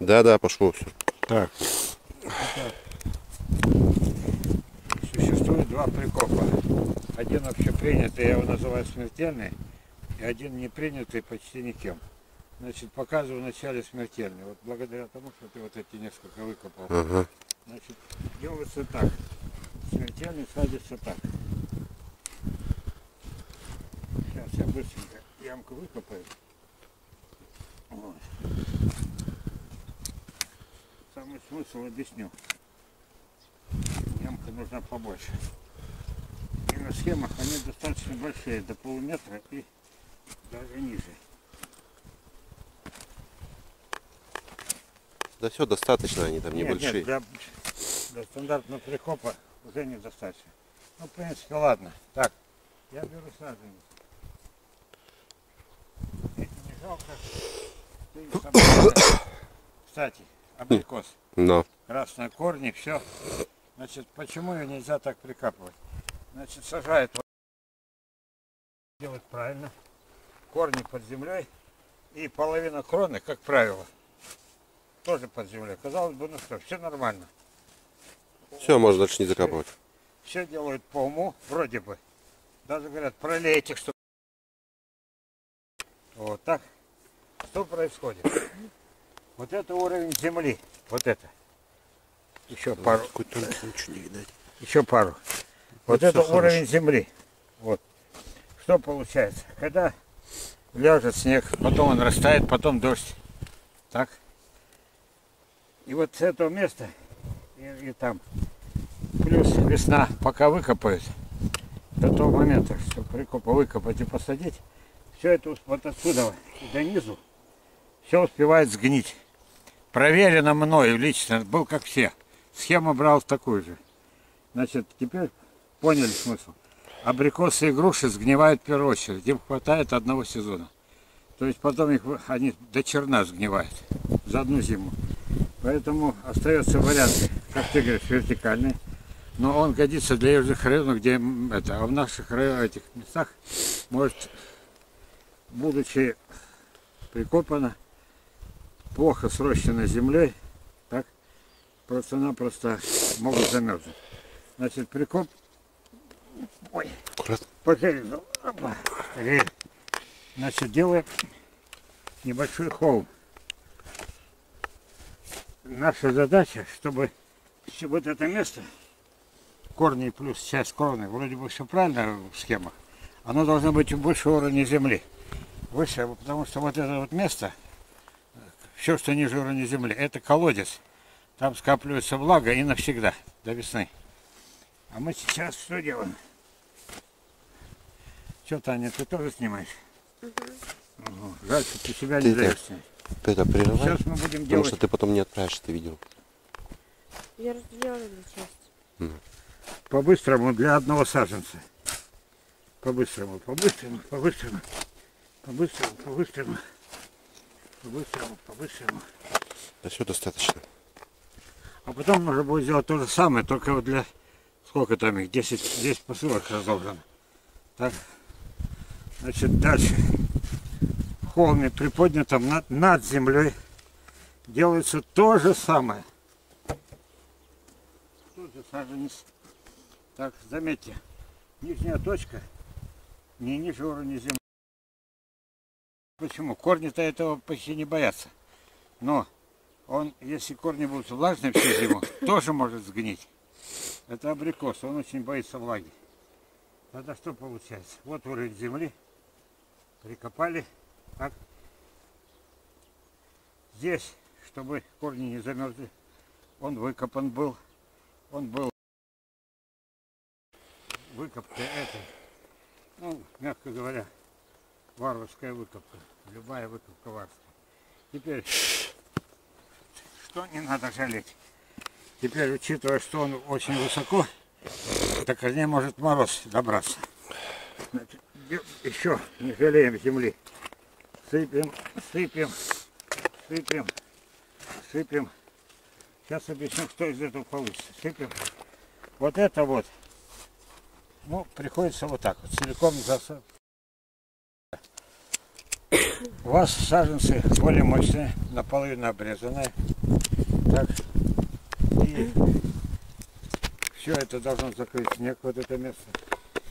Да, пошло все. Так. Существует два прикопа. Один общепринятый, я его называю смертельный, и один непринятый почти никем. Значит, показываю вначале смертельный. Вот благодаря тому, что ты вот эти несколько выкопал. Ага. Значит, делается так. Смертельный садится так. Сейчас я быстренько ямку выкопаю. Вот. Самый смысл объясню. Ямка нужна побольше. И на схемах они достаточно большие, до полуметра и даже ниже. Да все, достаточно, они там небольшие. Нет, для стандартного прикопа уже недостаточно. Ну, в принципе, ладно. Так, я беру саженец. Если не жалко, ты их обрезаешь. Кстати, абрикос. Но. Красные корни, все. Значит, почему ее нельзя так прикапывать? Значит, сажает. Делать правильно. Корни под землей. И половина кроны, как правило, тоже под землей. Казалось бы, ну что, все нормально. Все, можно дальше не закапывать. Все делают по уму, вроде бы. Даже говорят, пролейте, что... Вот так. Что происходит? Вот это уровень земли. Вот это. Еще пару. Еще пару. Вот это уровень земли. Вот. Что получается? Когда ляжет снег, потом он растает, потом дождь. Так. И вот с этого места, и там, плюс весна, пока выкопают, до того момента, что прикопа выкопать и посадить, все это вот отсюда и до низу, все успевает сгнить. Проверено мною лично, был как все. Схема брал такую же. Значит, теперь поняли смысл. Абрикосы и груши сгнивают в первую очередь, им хватает одного сезона. То есть потом их, они до черна сгнивают за одну зиму. Поэтому остается вариант, как ты говоришь, вертикальный. Но он годится для южных районов, где это, а в наших районах, этих местах, может, будучи прикопано, плохо срощенной землей, так, просто-напросто могут замерзнуть. Значит, прикоп... Ой, потерял. Значит, делаем небольшой холм. Наша задача, чтобы вот это место, корни плюс часть кроны, вроде бы все правильно в схемах, оно должно быть выше уровня земли. Выше, потому что вот это вот место, все, что ниже уровня земли, это колодец. Там скапливается влага и навсегда, до весны. А мы сейчас что делаем? Что, Таня, ты тоже снимаешь? Угу. Жаль, что ты себя не даешь снять. Это прерывай, сейчас мы будем потому делать... что ты потом не отправишь это видео. Я разделаю часть. По-быстрому для одного саженца. По-быстрому. Да все достаточно. А потом можно будет сделать то же самое, только вот для... Сколько там их? 10 посылок разложено. Так. Значит, дальше. Холме приподнятом над землей делается то же самое. Тут же саженец. Так, заметьте, нижняя точка не ниже уровня земли. Почему? Корни-то этого почти не боятся. Но он, если корни будут влажные всю зиму, тоже может сгнить. Это абрикос, он очень боится влаги. Тогда что получается? Вот уровень земли, прикопали. Так. Здесь, чтобы корни не замерзли, он выкопан был. Выкопка эта, ну, мягко говоря, варварская выкопка. Любая выкопка варварская. Теперь, что не надо жалеть. Теперь, учитывая, что он очень высоко, до корней может мороз добраться. Значит, еще не жалеем земли. Сыпем. Сейчас объясню, что из этого получится. Сыпем. Вот это вот. Ну, приходится вот так вот. Целиком засыпать. У вас саженцы более мощные, наполовину обрезанные. Так. И все это должно закрыть снег, вот это место.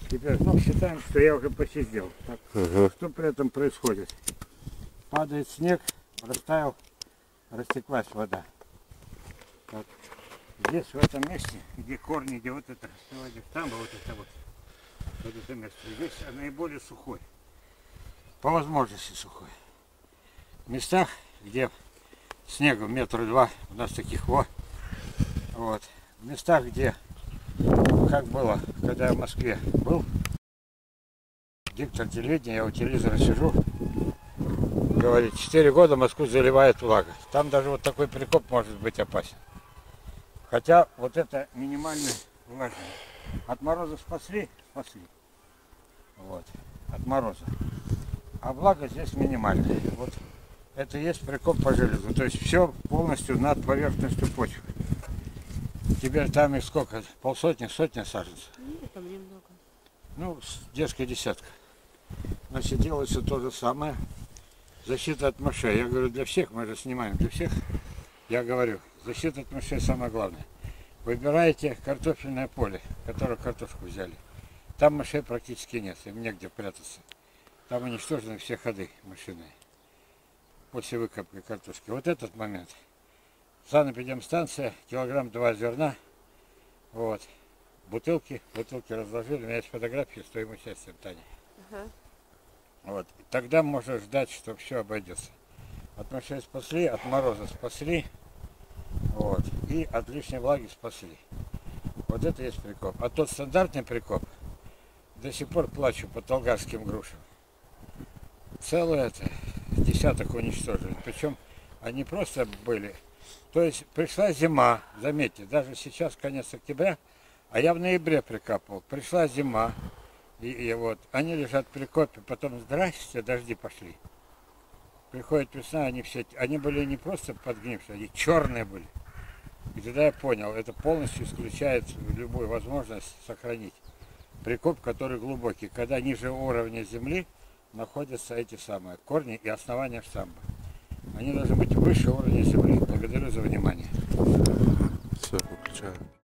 Теперь, ну, считаем, что я уже почти сделал. Так. Угу. Что при этом происходит? Падает снег, растаял, растеклась вода. Так. Здесь, в этом месте, где корни, где вот это, там вот это место. Здесь наиболее сухой, по возможности сухой. В местах, где снега метра два, у нас таких вот. В местах, где, как было, когда я в Москве был, диктор телевидения, я у телевизора сижу, говорит, 4 года Москву заливает влага. Там даже вот такой прикоп может быть опасен. Хотя вот это минимальная влажность. От мороза спасли. Вот. От мороза. А влага здесь минимальная. Вот это и есть прикоп по железу. То есть все полностью над поверхностью почвы. Теперь там их сколько? Полсотни, сотня саженцев. Там немного. Ну, детская десятка. Значит, делается то же самое. Защита от мышей. Я говорю, для всех, мы же снимаем для всех. Я говорю, защита от мышей самое главное. Выбираете картофельное поле, которое картошку взяли. Там мышей практически нет, им негде прятаться. Там уничтожены все ходы мышиные после выкопки картошки. Вот этот момент. Санэпидемстанция, килограмм 2 зерна. Вот. Бутылки разложили. У меня есть фотографии с твоим участием, Таня. Ага. Вот. Тогда можно ждать, что все обойдется. От мышей спасли, от мороза спасли, вот, и от лишней влаги спасли. Вот это есть прикоп. А тот стандартный прикоп, до сих пор плачу по толгарским грушам. Целое это, десяток уничтожили. Причем они просто были. То есть пришла зима, заметьте, даже сейчас конец октября, а я в ноябре прикапывал. Пришла зима, и вот, они лежат в прикопе, потом здрасте, дожди пошли. Приходит весна, они все, они были не просто подгнившие, они черные были. И тогда я понял, это полностью исключает любую возможность сохранить прикоп, который глубокий, когда ниже уровня земли находятся эти самые корни и основания штамба. Они должны быть выше уровня земли. Благодарю за внимание. Все, выключаю.